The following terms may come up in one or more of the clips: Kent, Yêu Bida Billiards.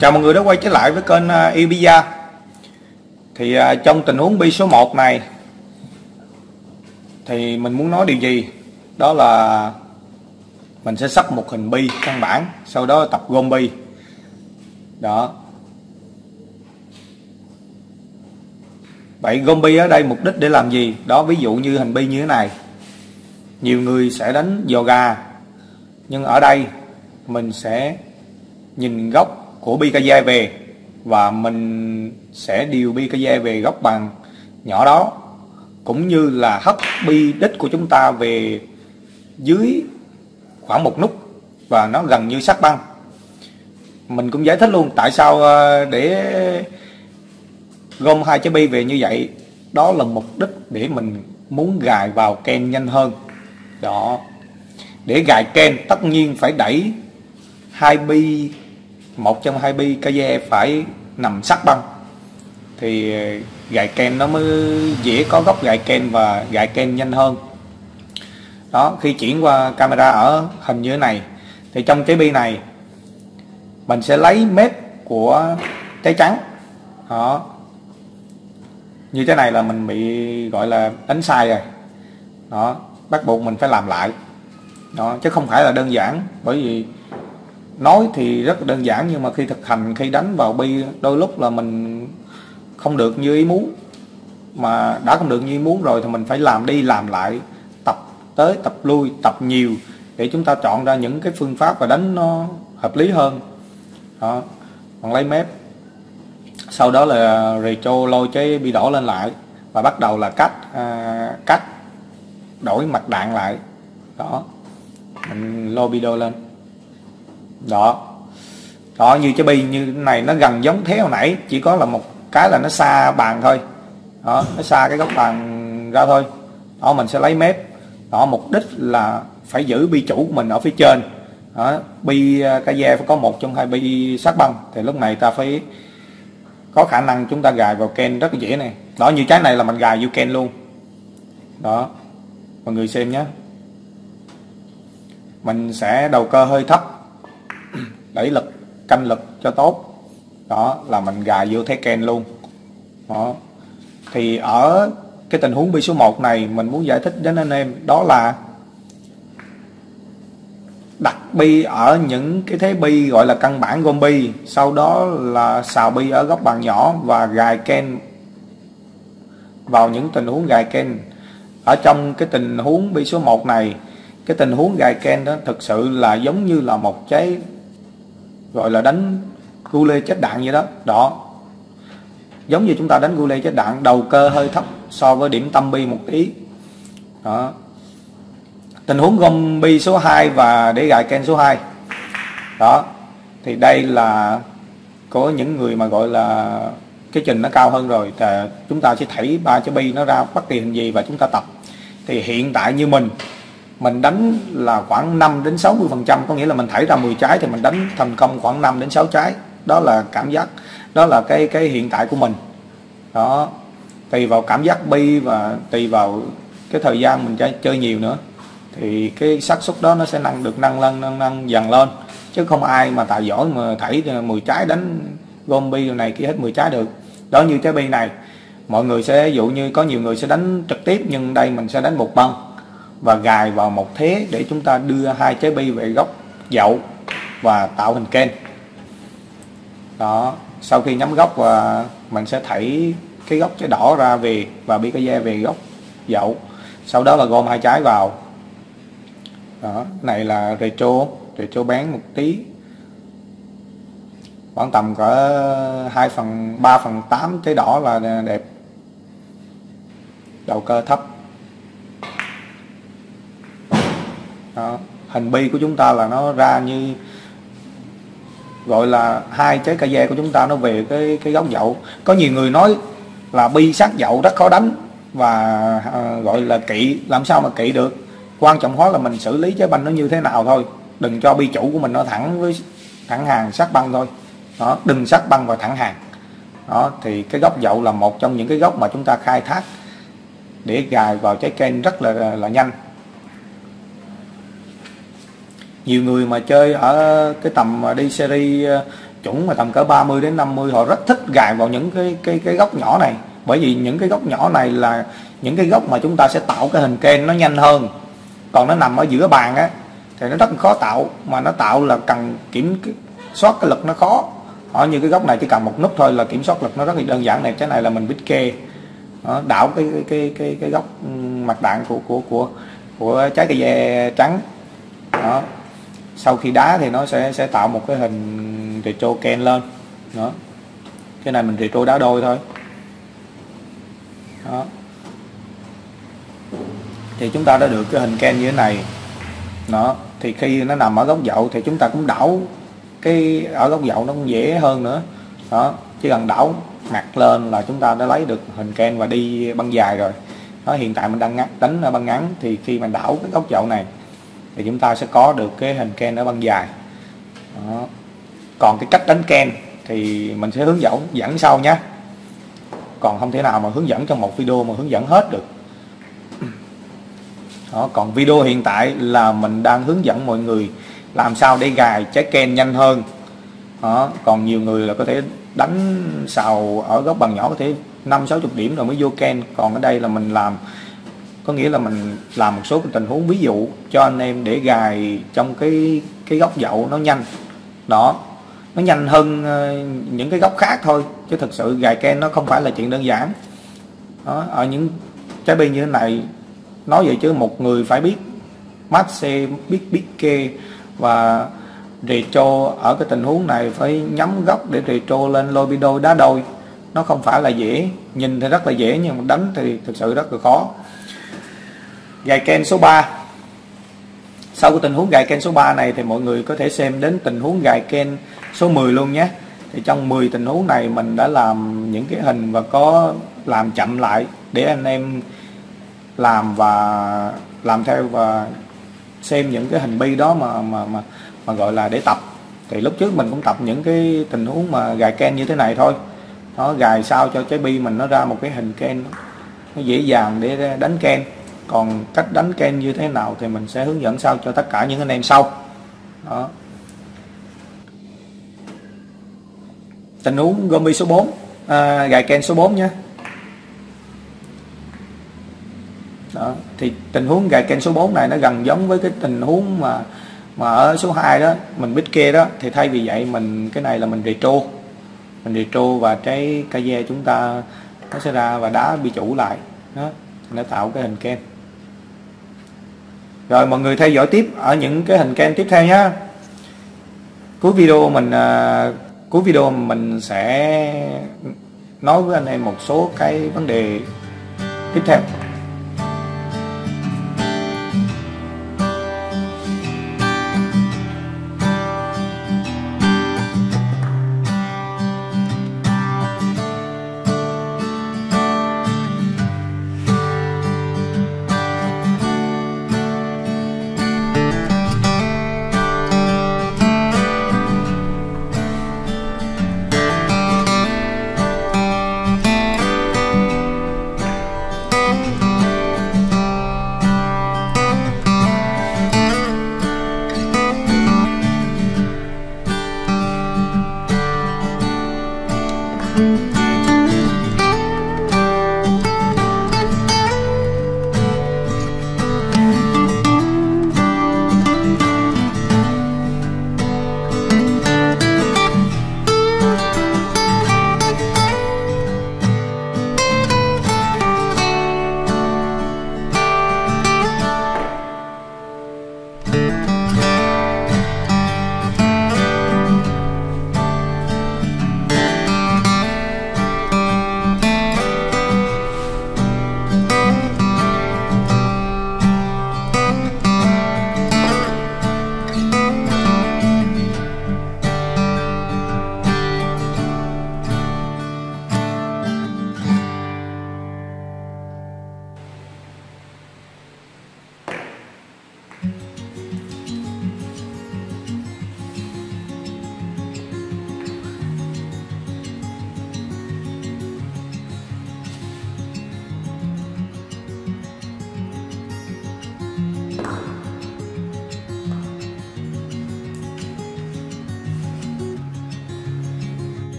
Chào mọi người đã quay trở lại với kênh Yêu Bida. Thì trong tình huống bi số 1 này thì mình muốn nói điều gì? Đó là mình sẽ sắp một hình bi căn bản, sau đó tập gom bi. Đó. Vậy gom bi ở đây mục đích để làm gì? Đó, ví dụ như hình bi như thế này. Nhiều người sẽ đánh giò gà. Nhưng ở đây mình sẽ nhìn góc của bi ca dê về và mình sẽ điều bi ca dê về góc bằng nhỏ đó, cũng như là hất bi đích của chúng ta về dưới khoảng một nút và nó gần như sát băng. Mình cũng giải thích luôn tại sao để gom hai trái bi về như vậy. Đó là mục đích để mình muốn gài vào Ken nhanh hơn. Đó, để gài Ken tất nhiên phải đẩy hai bi, một trong hai bi ca dê phải nằm sát băng thì gài Ken nó mới dễ có góc gài Ken và gài Ken nhanh hơn. Đó, khi chuyển qua camera ở hình như thế này thì trong trái bi này mình sẽ lấy mép của trái trắng. Đó, như thế này là mình bị gọi là đánh sai rồi. Đó, bắt buộc mình phải làm lại. Đó, chứ không phải là đơn giản, bởi vì nói thì rất đơn giản nhưng mà khi thực hành, khi đánh vào bi đôi lúc là mình không được như ý muốn. Mà đã không được như ý muốn rồi thì mình phải làm đi làm lại, tập tới tập lui, tập nhiều để chúng ta chọn ra những cái phương pháp và đánh nó hợp lý hơn. Đó, còn lấy mép, sau đó là retro lôi cái bi đỏ lên lại và bắt đầu là cách đổi mặt đạn lại. Đó, mình lôi bi đôi lên. Đó, đó, như trái bi như này nó gần giống thế hồi nãy, chỉ có là một cái là nó xa bàn thôi. Đó, nó xa cái góc bàn ra thôi. Đó, mình sẽ lấy mép. Đó, mục đích là phải giữ bi chủ của mình ở phía trên. Đó, bi ca dê phải có một trong hai bi sát băng thì lúc này ta phải có khả năng chúng ta gài vào Ken rất dễ này. Đó, như trái này là mình gài vô Ken luôn. Đó, mọi người xem nhé. Mình sẽ đầu cơ hơi thấp, đẩy lực, canh lực cho tốt. Đó, là mình gài vô thế Ken luôn. Đó, thì ở cái tình huống bi số 1 này mình muốn giải thích đến anh em đó là đặt bi ở những cái thế bi gọi là căn bản gom bi, sau đó là xào bi ở góc bàn nhỏ và gài Ken vào những tình huống gài Ken. Ở trong cái tình huống bi số 1 này, cái tình huống gài Ken đó thực sự là giống như là một trái gọi là đánh gu lê chết đạn vậy đó. Đó, giống như chúng ta đánh gu lê chết đạn, đầu cơ hơi thấp so với điểm tâm bi một tí. Đó, tình huống gom bi số 2 và để gài Ken số 2. Đó, thì đây là có những người mà gọi là cái trình nó cao hơn rồi thì chúng ta sẽ thảy ba trái bi nó ra bất kỳ hình gì và chúng ta tập. Thì hiện tại như mình đánh là khoảng 5 đến 60%, có nghĩa là mình thảy ra 10 trái thì mình đánh thành công khoảng 5 đến 6 trái. Đó là cảm giác, đó là cái hiện tại của mình. Đó, tùy vào cảm giác bi và tùy vào cái thời gian mình chơi nhiều nữa thì cái xác suất đó nó sẽ nâng dần lên, chứ không ai mà tài giỏi mà thảy 10 trái đánh gom bi này kia hết 10 trái được. Đó, như trái bi này mọi người sẽ, ví dụ như có nhiều người sẽ đánh trực tiếp, nhưng đây mình sẽ đánh một băng và gài vào một thế để chúng ta đưa hai trái bi về góc dậu và tạo hình Ken. Đó, sau khi nhắm góc và mình sẽ thảy cái góc trái đỏ ra về và bi cái da về góc dậu, sau đó là gom hai trái vào. Đó, này là retro bán một tí, khoảng tầm cỡ 2/3/8 trái đỏ là đẹp, đầu cơ thấp. Đó, hình bi của chúng ta là nó ra như gọi là hai trái ca dê của chúng ta nó về cái góc dậu. Có nhiều người nói là bi sát dậu rất khó đánh và gọi là kỵ, làm sao mà kỵ được. Quan trọng hóa là mình xử lý trái banh nó như thế nào thôi, đừng cho bi chủ của mình nó thẳng với thẳng hàng sát băng thôi. Đó, đừng sát băng và thẳng hàng. Đó, thì cái góc dậu là một trong những cái góc mà chúng ta khai thác để gài vào trái Ken rất là nhanh. Nhiều người mà chơi ở cái tầm đi series chuẩn mà tầm cỡ 30 đến 50 họ rất thích gài vào những cái góc nhỏ này, bởi vì những cái góc nhỏ này là những cái góc mà chúng ta sẽ tạo cái hình kênh nó nhanh hơn. Còn nó nằm ở giữa bàn á thì nó rất khó tạo, mà nó tạo là cần kiểm soát cái lực nó khó. Ở như cái góc này chỉ cần một nút thôi là kiểm soát lực nó rất là đơn giản này. Cái này là mình biết kê đảo cái góc mặt đạn của trái cây dẻ trắng đó. Sau khi đá thì nó sẽ tạo một cái hình retro ken lên đó. Cái này mình retro đá đôi thôi đó. Thì chúng ta đã được cái hình ken như thế này đó. Thì khi nó nằm ở góc dậu thì chúng ta cũng đảo cái ở góc dậu nó cũng dễ hơn nữa đó. Chỉ cần đảo mặt lên là chúng ta đã lấy được hình ken và đi băng dài rồi đó. Hiện tại mình đang đánh ở băng ngắn, thì khi mình đảo cái góc dậu này thì chúng ta sẽ có được cái hình ken ở băng dài đó. Còn cái cách đánh ken thì mình sẽ hướng dẫn sau nhé. Còn không thể nào mà hướng dẫn trong một video mà hướng dẫn hết được đó. Còn video hiện tại là mình đang hướng dẫn mọi người làm sao để gài trái ken nhanh hơn đó. Còn nhiều người là có thể đánh xào ở góc bằng nhỏ có thể 5-60 điểm rồi mới vô ken. Còn ở đây là mình làm, có nghĩa là mình làm một số tình huống ví dụ cho anh em để gài trong cái góc dậu nó nhanh đó. Nó nhanh hơn những cái góc khác thôi, chứ thực sự gài ken nó không phải là chuyện đơn giản đó. Ở những trái bi như thế này, nói vậy chứ một người phải biết match, biết kê và retro. Ở cái tình huống này phải nhắm góc để retro lên lôi bi đôi đá đôi, nó không phải là dễ. Nhìn thì rất là dễ nhưng mà đánh thì thực sự rất là khó. Gài ken số 3. Sau cái tình huống gài ken số 3 này thì mọi người có thể xem đến tình huống gài ken số 10 luôn nhé. Thì trong 10 tình huống này mình đã làm những cái hình và có làm chậm lại để anh em làm theo và xem những cái hình bi đó mà gọi là để tập. Thì lúc trước mình cũng tập những cái tình huống mà gài ken như thế này thôi. Nó gài sao cho trái bi mình nó ra một cái hình ken nó dễ dàng để đánh ken. Còn cách đánh ken như thế nào thì mình sẽ hướng dẫn sau cho tất cả những anh em sau đó. Tình huống gom bi số 4, gài ken số 4 nhé. Đó. Thì tình huống gài ken số 4 này nó gần giống với cái tình huống mà ở số 2 đó, mình bít kê đó. Thì thay vì vậy mình, cái này là mình retro. Mình retro và trái kaze chúng ta nó sẽ ra và đá bi chủ lại đó. Nó tạo cái hình ken. Rồi mọi người theo dõi tiếp ở những cái hình ken tiếp theo nhé. Cuối video mình sẽ nói với anh em một số cái vấn đề tiếp theo.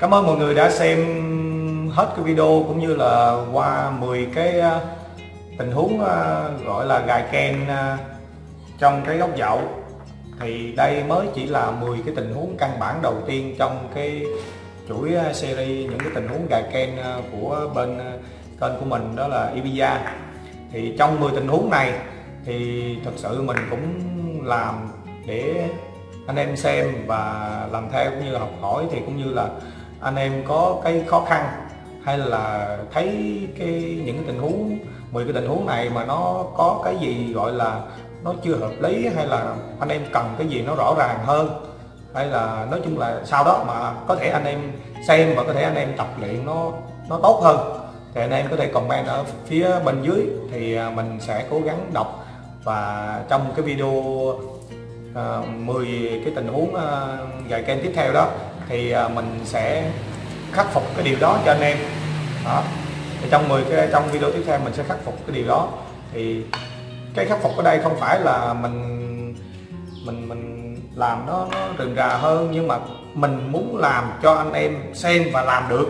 Cảm ơn mọi người đã xem hết cái video cũng như là qua 10 cái tình huống gọi là gài Ken trong cái góc dậu. Thì đây mới chỉ là 10 cái tình huống căn bản đầu tiên trong cái chuỗi series những cái tình huống gài Ken của bên kênh của mình, đó là Yêu Bida. Thì trong 10 tình huống này thì thật sự mình cũng làm để anh em xem và làm theo cũng như là học hỏi, thì cũng như là anh em có cái khó khăn hay là thấy những cái tình huống 10 cái tình huống này mà nó có cái gì gọi là nó chưa hợp lý, hay là anh em cần cái gì nó rõ ràng hơn, hay là nói chung là sau đó mà có thể anh em xem và có thể anh em tập luyện nó tốt hơn, thì anh em có thể comment ở phía bên dưới thì mình sẽ cố gắng đọc. Và trong cái video 10 cái tình huống gài Ken tiếp theo đó thì mình sẽ khắc phục cái điều đó cho anh em đó. Thì trong video tiếp theo mình sẽ khắc phục cái điều đó. Thì cái khắc phục ở đây không phải là mình làm nó rườm rà hơn, nhưng mà mình muốn làm cho anh em xem và làm được,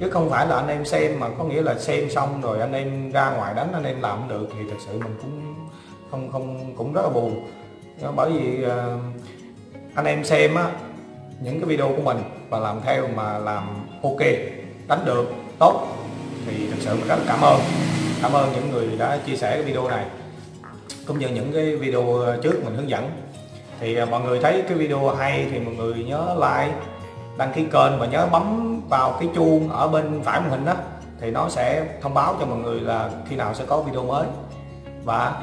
chứ không phải là anh em xem mà có nghĩa là xem xong rồi anh em ra ngoài đánh anh em làm không được, thì thật sự mình cũng không rất là buồn. Bởi vì anh em xem những cái video của mình và làm theo mà làm ok, đánh được, tốt, thì thật sự mình rất là cảm ơn. Cảm ơn những người đã chia sẻ cái video này cũng như những cái video trước mình hướng dẫn. Thì mọi người thấy cái video hay thì mọi người nhớ like, đăng ký kênh và nhớ bấm vào cái chuông ở bên phải màn hình đó, thì nó sẽ thông báo cho mọi người là khi nào sẽ có video mới. Và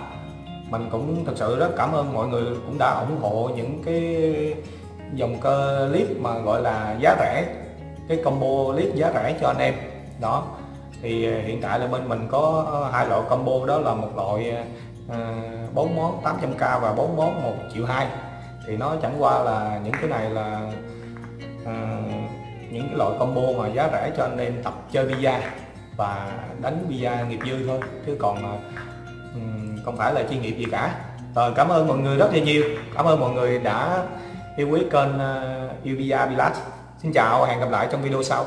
mình cũng thật sự rất cảm ơn mọi người cũng đã ủng hộ những cái dòng clip mà gọi là giá rẻ, cái combo clip giá rẻ cho anh em đó. Thì hiện tại là bên mình có 2 loại combo, đó là một loại 4 món 800k và 4 món 1,2 triệu. Thì nó chẳng qua là những cái này là những cái loại combo mà giá rẻ cho anh em tập chơi bida và đánh bida nghiệp dư thôi, chứ còn không phải là chuyên nghiệp gì cả. Rồi, cảm ơn mọi người rất là nhiều. Cảm ơn mọi người đã yêu quý kênh Yêu Bida Billiards. Xin chào, hẹn gặp lại trong video sau.